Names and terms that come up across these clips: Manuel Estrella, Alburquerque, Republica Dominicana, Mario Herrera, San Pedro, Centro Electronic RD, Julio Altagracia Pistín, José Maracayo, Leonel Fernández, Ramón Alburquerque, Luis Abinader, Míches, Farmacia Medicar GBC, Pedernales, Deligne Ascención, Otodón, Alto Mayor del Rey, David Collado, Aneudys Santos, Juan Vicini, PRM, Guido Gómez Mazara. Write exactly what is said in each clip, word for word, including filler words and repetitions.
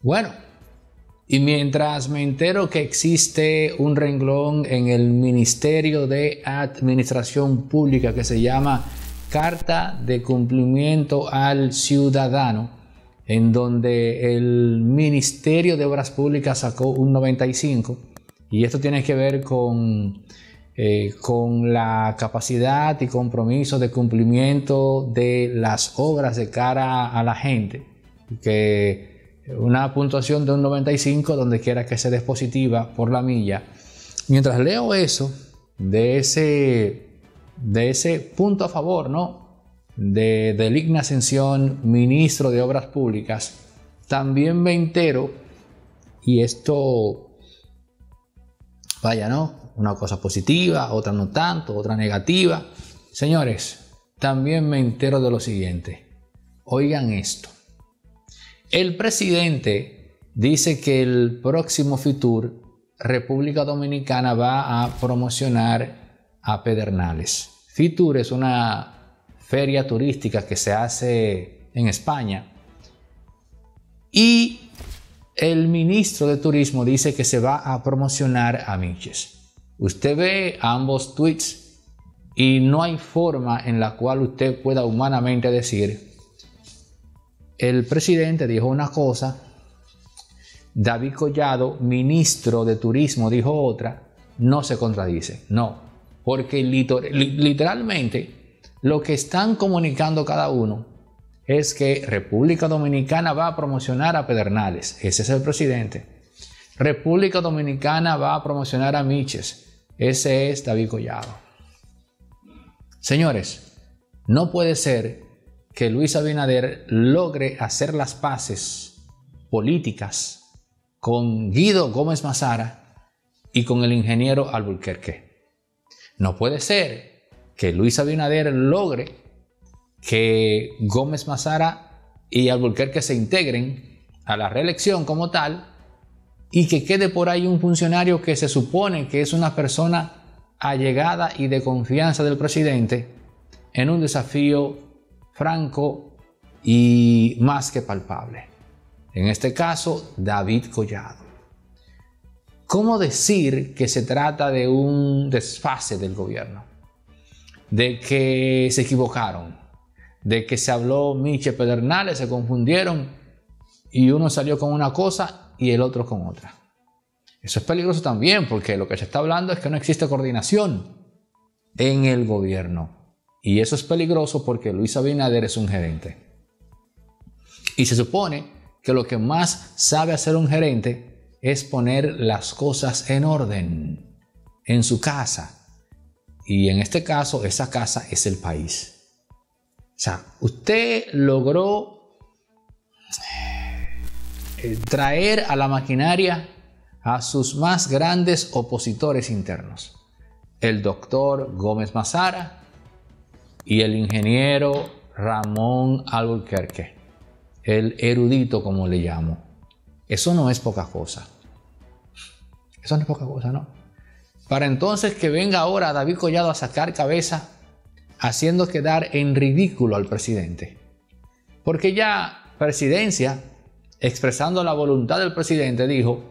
Bueno, y mientras me entero que existe un renglón en el Ministerio de Administración Pública que se llama Carta de Cumplimiento al Ciudadano, en donde el Ministerio de Obras Públicas sacó un noventa y cinco, y esto tiene que ver con, eh, con la capacidad y compromiso de cumplimiento de las obras de cara a la gente, que una puntuación de un noventa y cinco donde quiera que se des positiva por la milla. Mientras leo eso, de ese, de ese punto a favor, ¿no?, de Deligne Ascención, ministro de Obras Públicas, también me entero, y esto, vaya, ¿no?, una cosa positiva, otra no tanto, otra negativa. Señores, también me entero de lo siguiente. Oigan esto. El presidente dice que el próximo FITUR, República Dominicana va a promocionar a Pedernales. FITUR es una feria turística que se hace en España, y el ministro de Turismo dice que se va a promocionar a Míches. Usted ve ambos tweets y no hay forma en la cual usted pueda humanamente decir el presidente dijo una cosa, David Collado, ministro de Turismo, dijo otra. No se contradice, no, porque literalmente lo que están comunicando cada uno es que República Dominicana va a promocionar a Pedernales. Ese es el presidente. República Dominicana va a promocionar a Míches. Ese es David Collado. Señores, no puede ser que Luis Abinader logre hacer las paces políticas con Guido Gómez Mazara y con el ingeniero Alburquerque. No puede ser que Luis Abinader logre que Gómez Mazara y Alburquerque se integren a la reelección como tal, y que quede por ahí un funcionario que se supone que es una persona allegada y de confianza del presidente en un desafío franco y más que palpable. En este caso, David Collado. ¿Cómo decir que se trata de un desfase del gobierno? De que se equivocaron, de que se habló Míches Pedernales, se confundieron y uno salió con una cosa y el otro con otra. Eso es peligroso también, porque lo que se está hablando es que no existe coordinación en el gobierno, y eso es peligroso porque Luis Abinader es un gerente, y se supone que lo que más sabe hacer un gerente es poner las cosas en orden en su casa. Y en este caso, esa casa es el país. O sea, usted logró traer a la maquinaria a sus más grandes opositores internos. El doctor Gómez Mazara y el ingeniero Ramón Alburquerque. El erudito, como le llamo. Eso no es poca cosa. Eso no es poca cosa, ¿no? Para entonces que venga ahora David Collado a sacar cabeza, haciendo quedar en ridículo al presidente. Porque ya presidencia, expresando la voluntad del presidente, dijo: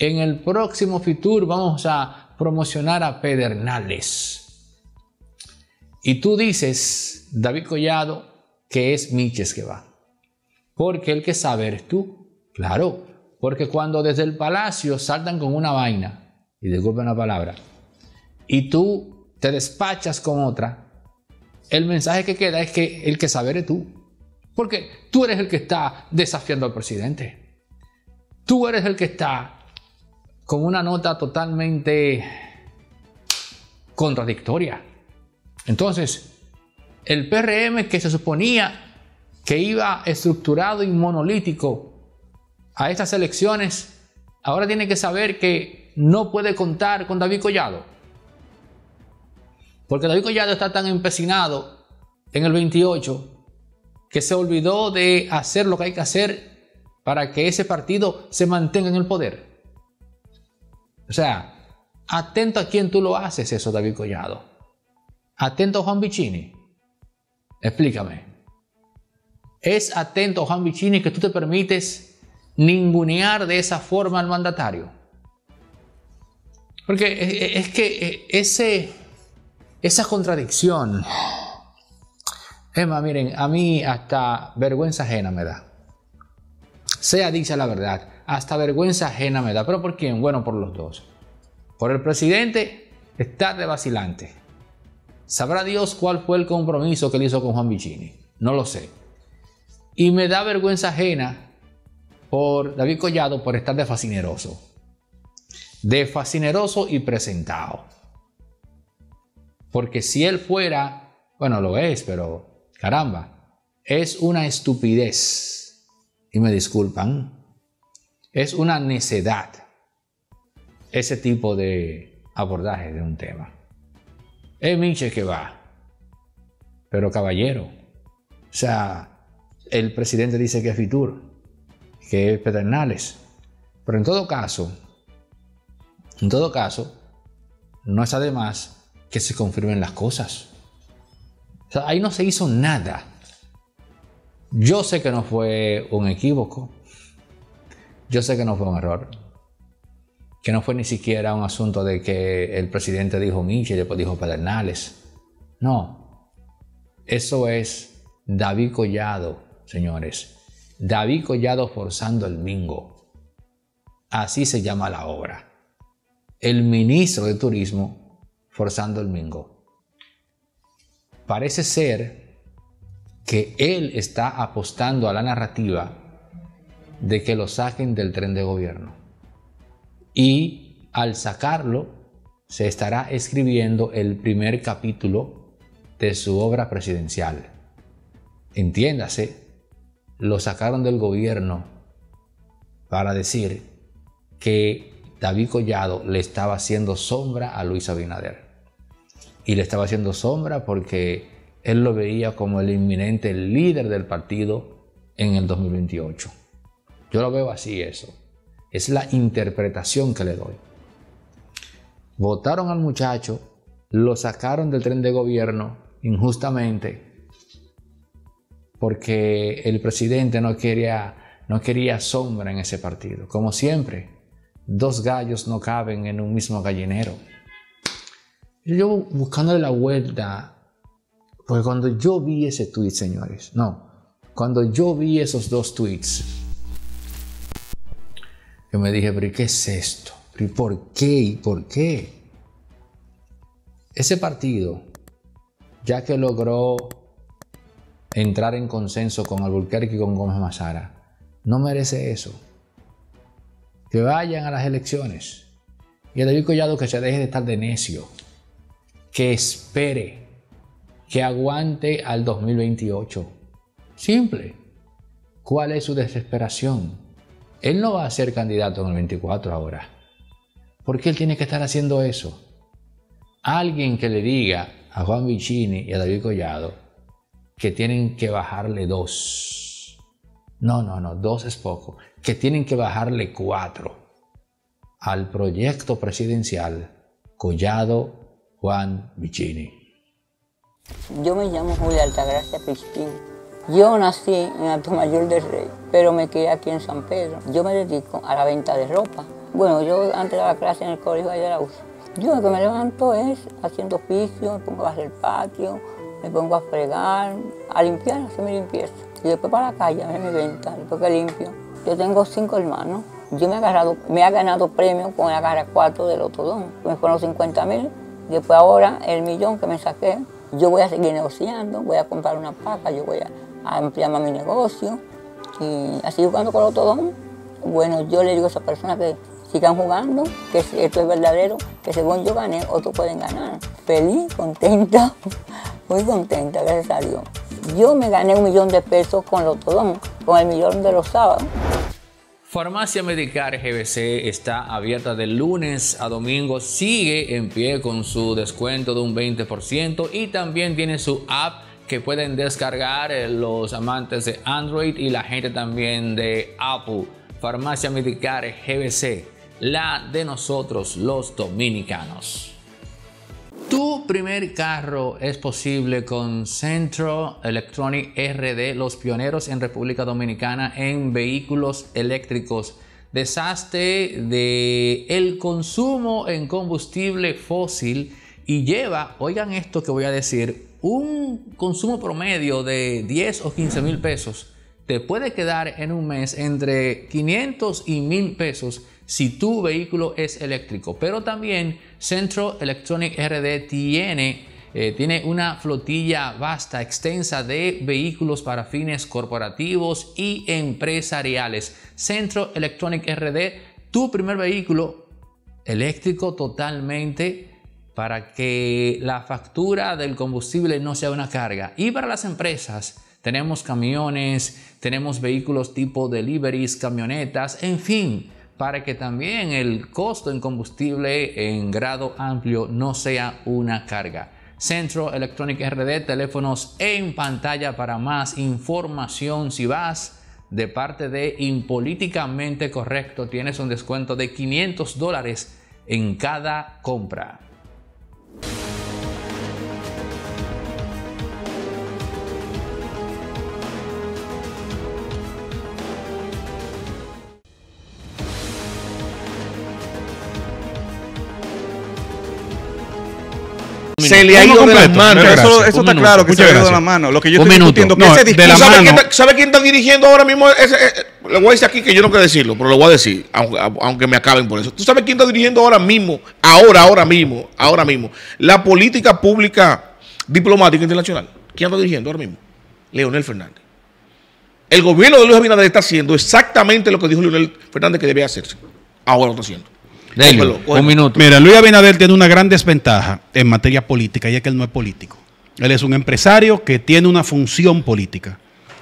en el próximo FITUR vamos a promocionar a Pedernales. Y tú dices, David Collado, que es Míches que va. Porque el que sabe eres tú. Claro, porque cuando desde el palacio saltan con una vaina, y disculpen la palabra, y tú te despachas con otra, el mensaje que queda es que el que sabe eres tú, porque tú eres el que está desafiando al presidente, tú eres el que está con una nota totalmente contradictoria. Entonces, el P R M, que se suponía que iba estructurado y monolítico a estas elecciones, ahora tiene que saber que no puede contar con David Collado, porque David Collado está tan empecinado en el veintiocho que se olvidó de hacer lo que hay que hacer para que ese partido se mantenga en el poder. O sea, atento a quién tú lo haces eso, David Collado. Atento a Juan Vicini. Explícame. ¿Es atento a Juan Vicini que tú te permites ningunear de esa forma al mandatario. Porque es que ese, esa contradicción, Emma, miren, a mí hasta vergüenza ajena me da. Sea dicha la verdad, hasta vergüenza ajena me da. ¿Pero por quién? Bueno, por los dos. Por el presidente, está de vacilante. Sabrá Dios cuál fue el compromiso que él hizo con Juan Vicini. No lo sé. Y me da vergüenza ajena por David Collado por estar de fascineroso. De fascineroso y presentado. Porque si él fuera, bueno, lo es, pero caramba, es una estupidez. Y me disculpan, es una necedad ese tipo de abordaje de un tema. Es Míches que va. Pero caballero, o sea, el presidente dice que es FITUR, que es Pedernales. Pero en todo caso, en todo caso, no es además que se confirmen las cosas. O sea, ahí no se hizo nada. Yo sé que no fue un equívoco. Yo sé que no fue un error. Que no fue ni siquiera un asunto de que el presidente dijo Míches y después dijo Pedernales. No. Eso es David Collado, señores. David Collado forzando el bingo. Así se llama la obra. El ministro de Turismo forzando el bingo. Parece ser que él está apostando a la narrativa de que lo saquen del tren de gobierno. Y al sacarlo, se estará escribiendo el primer capítulo de su obra presidencial. Entiéndase, lo sacaron del gobierno para decir que David Collado le estaba haciendo sombra a Luis Abinader. Y le estaba haciendo sombra porque él lo veía como el inminente líder del partido en el dos mil veintiocho. Yo lo veo así eso. Es la interpretación que le doy. Votaron al muchacho, lo sacaron del tren de gobierno injustamente porque el presidente no quería, no quería sombra en ese partido. Como siempre, dos gallos no caben en un mismo gallinero. Yo buscándole la vuelta, porque cuando yo vi ese tweet, señores, no, cuando yo vi esos dos tweets, yo me dije, pero ¿y qué es esto? ¿Y por qué? ¿Y por qué? Ese partido, ya que logró entrar en consenso con Alburquerque y con Gómez Mazara, no merece eso. Que vayan a las elecciones. Y a David Collado que se deje de estar de necio. Que espere. Que aguante al dos mil veintiocho. Simple. ¿Cuál es su desesperación? Él no va a ser candidato en el veinticuatro ahora. ¿Por qué él tiene que estar haciendo eso? Alguien que le diga a Juan Vicini y a David Collado que tienen que bajarle dos. No, no, no, dos es poco. Que tienen que bajarle cuatro al proyecto presidencial Collado Juan Vicini. Yo me llamo Julio Altagracia Pistín. Yo nací en Alto Mayor del Rey, pero me quedé aquí en San Pedro. Yo me dedico a la venta de ropa. Bueno, yo antes daba clase en el colegio de la U C I. Yo lo que me levanto es haciendo oficio, me pongo a hacer patio, me pongo a fregar, a limpiar, a hacer mi limpieza. Y después para la calle, a hacer mi venta, después que limpio. Yo tengo cinco hermanos. Yo me he, agarrado, me he ganado premios con la garra cuatro del Otodón. Me fueron cincuenta mil, después ahora el millón que me saqué. Yo voy a seguir negociando, voy a comprar una paca, yo voy a... a ampliar más mi negocio y así jugando con el Otodón. Bueno, yo le digo a esa persona que sigan jugando, que esto es verdadero, que según yo gané, otros pueden ganar. Feliz, contenta, muy contenta, gracias a Dios. Yo me gané un millón de pesos con el Otodón, con el millón de los sábados. Farmacia Medicar G B C está abierta de lunes a domingo, sigue en pie con su descuento de un veinte por ciento y también tiene su app que pueden descargar los amantes de Android y la gente también de Apple. Farmacia Medicar G B C, la de nosotros los dominicanos. Tú primer carro es posible con Centro Electronic R D, los pioneros en República Dominicana en vehículos eléctricos. Desastre del consumo en combustible fósil y lleva, oigan esto que voy a decir, un consumo promedio de diez o quince mil pesos. Te puede quedar en un mes entre quinientos y mil pesos si tu vehículo es eléctrico. Pero también Centro Electronic R D tiene, eh, tiene una flotilla vasta, extensa de vehículos para fines corporativos y empresariales. Centro Electronic R D, tu primer vehículo eléctrico totalmente para que la factura del combustible no sea una carga. Y para las empresas, tenemos camiones, tenemos vehículos tipo deliveries, camionetas, en fin, para que también el costo en combustible en grado amplio no sea una carga. Centro Electronic R D, teléfonos en pantalla para más información. Si vas de parte de Impolíticamente Correcto, tienes un descuento de quinientos dólares en cada compra. Se le ha ido completo, de las manos. Eso, eso está minuto, claro que se le ha ido de las manos. Lo que yo estoy discutiendo, no, que de la ¿sabe, mano? Quién, ¿sabe quién está dirigiendo ahora mismo? Ese, ese, lo voy a decir aquí que yo no quiero decirlo, pero lo voy a decir, aunque, aunque me acaben por eso. ¿Tú sabes quién está dirigiendo ahora mismo, ahora, ahora mismo, ahora mismo, la política pública diplomática internacional? ¿Quién está dirigiendo ahora mismo? Leonel Fernández. El gobierno de Luis Abinader está haciendo exactamente lo que dijo Leonel Fernández que debía hacerse. Ahora lo está haciendo. Delio, cómelo, cómelo. Un minuto. Mira, Luis Abinader tiene una gran desventaja en materia política y es que él no es político. Él es un empresario que tiene una función política.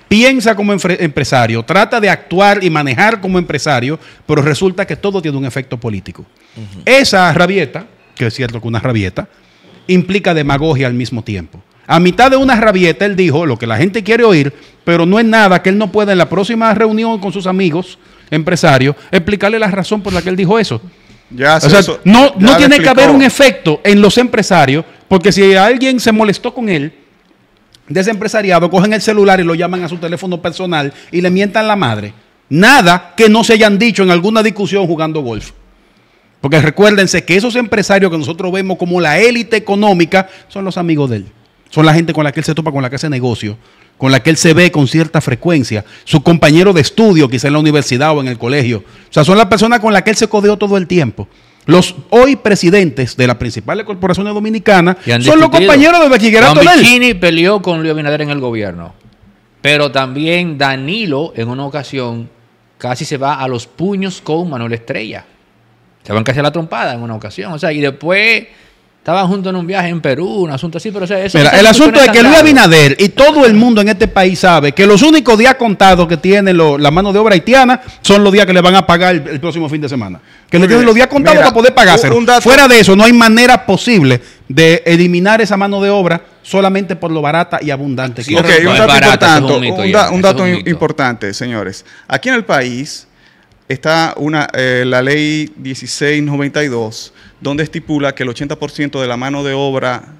Piensa como empresario, trata de actuar y manejar como empresario, pero resulta que todo tiene un efecto político. Uh-huh. Esa rabieta, que es cierto que una rabieta, implica demagogia al mismo tiempo. A mitad de una rabieta él dijo lo que la gente quiere oír, pero no es nada que él no pueda en la próxima reunión con sus amigos empresarios explicarle la razón por la que él dijo eso. Ya, o sea, eso, no, ya no tiene explicó. Que haber un efecto en los empresarios, porque si alguien se molestó con él, de ese empresariado, cogen el celular y lo llaman a su teléfono personal y le mientan la madre. Nada que no se hayan dicho en alguna discusión jugando golf. Porque recuérdense que esos empresarios que nosotros vemos como la élite económica son los amigos de él. Son la gente con la que él se topa, con la que hace negocio, con la que él se ve con cierta frecuencia, su compañero de estudio, quizá en la universidad o en el colegio. O sea, son las personas con las que él se codeó todo el tiempo. Los hoy presidentes de las principales corporaciones dominicanas son discutido. Los compañeros de bachillerato de él. Juan Vicini peleó con Luis Abinader en el gobierno, pero también Danilo en una ocasión casi se va a los puños con Manuel Estrella. Se van casi a la trompada en una ocasión. O sea, y después estaban juntos en un viaje en Perú, un asunto así, pero o sea, eso... Mira, el asunto es que Luis Abinader y todo el mundo en este país sabe que los únicos días contados que tiene lo, la mano de obra haitiana son los días que le van a pagar el, el próximo fin de semana. Que le tienen los días contados para poder pagárselo. Fuera de eso, no hay manera posible de eliminar esa mano de obra solamente por lo barata y abundante. Sí, okay, no un dato, barato, importante, es un, mito, un, da, un dato es un importante, señores. Aquí en el país está una, eh, la ley dieciséis noventa y dos, donde estipula que el ochenta por ciento de la mano de obra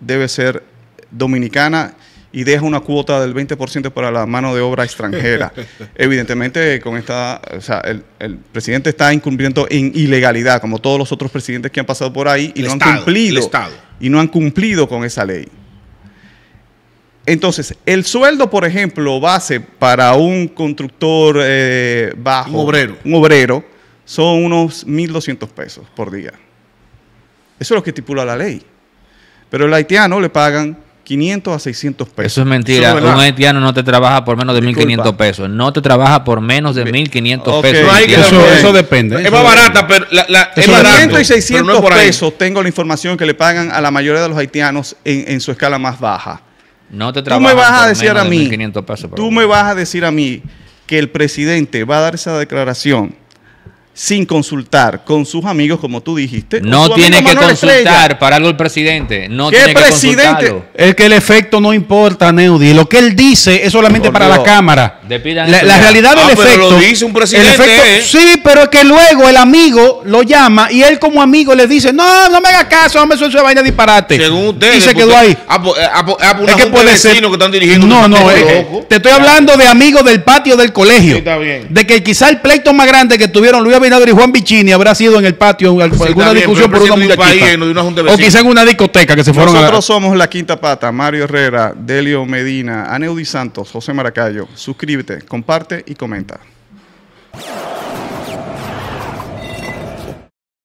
debe ser dominicana y deja una cuota del veinte por ciento para la mano de obra extranjera. Evidentemente, con esta, o sea, el, el presidente está incumpliendo en ilegalidad, como todos los otros presidentes que han pasado por ahí y el no Estado, han cumplido y no han cumplido con esa ley. Entonces, el sueldo, por ejemplo, base para un constructor eh, bajo, un obrero. un obrero, son unos mil doscientos pesos por día. Eso es lo que estipula la ley. Pero al haitiano le pagan quinientos a seiscientos pesos. Eso es mentira. Eso es un haitiano no te trabaja por menos de mil quinientos pesos. No te trabaja por menos de mil quinientos okay. pesos. No eso, eso depende. Eso es más barata, pero la, la, es quinientos y seiscientos no pesos. Tengo la información que le pagan a la mayoría de los haitianos en, en su escala más baja. No te tú me vas a decir a de mí, pesos, tú me vas a decir a mí que el presidente va a dar esa declaración sin consultar con sus amigos, como tú dijiste. No tiene que consultar, para algo el presidente. No tiene que consultarlo. Es que el efecto no importa, Aneudys. Lo que él dice es solamente para la Cámara. La, la realidad del ah, efecto. Pero lo dice un presidente. El efecto, eh. Sí, pero es que luego el amigo lo llama y él, como amigo, le dice: No, no me haga caso, no me suelto de vaina disparate. Según usted. Y se quedó ahí. Ah, pues, ah, pues, ah, pues, es que puede ser. Que están dirigiendo no, no, eh, te estoy hablando de amigos del patio del colegio. Sí, está bien. De que quizá el pleito más grande que tuvieron Luis Abinader y Juan Vicini habrá sido en el patio en alguna sí, discusión por una muchachita, o quizá en una discoteca que se fueron. Nosotros a... somos la quinta pata, Mario Herrera, Delio Medina, Aneudys Santos, José Maracayo. Suscríbete, comparte y comenta.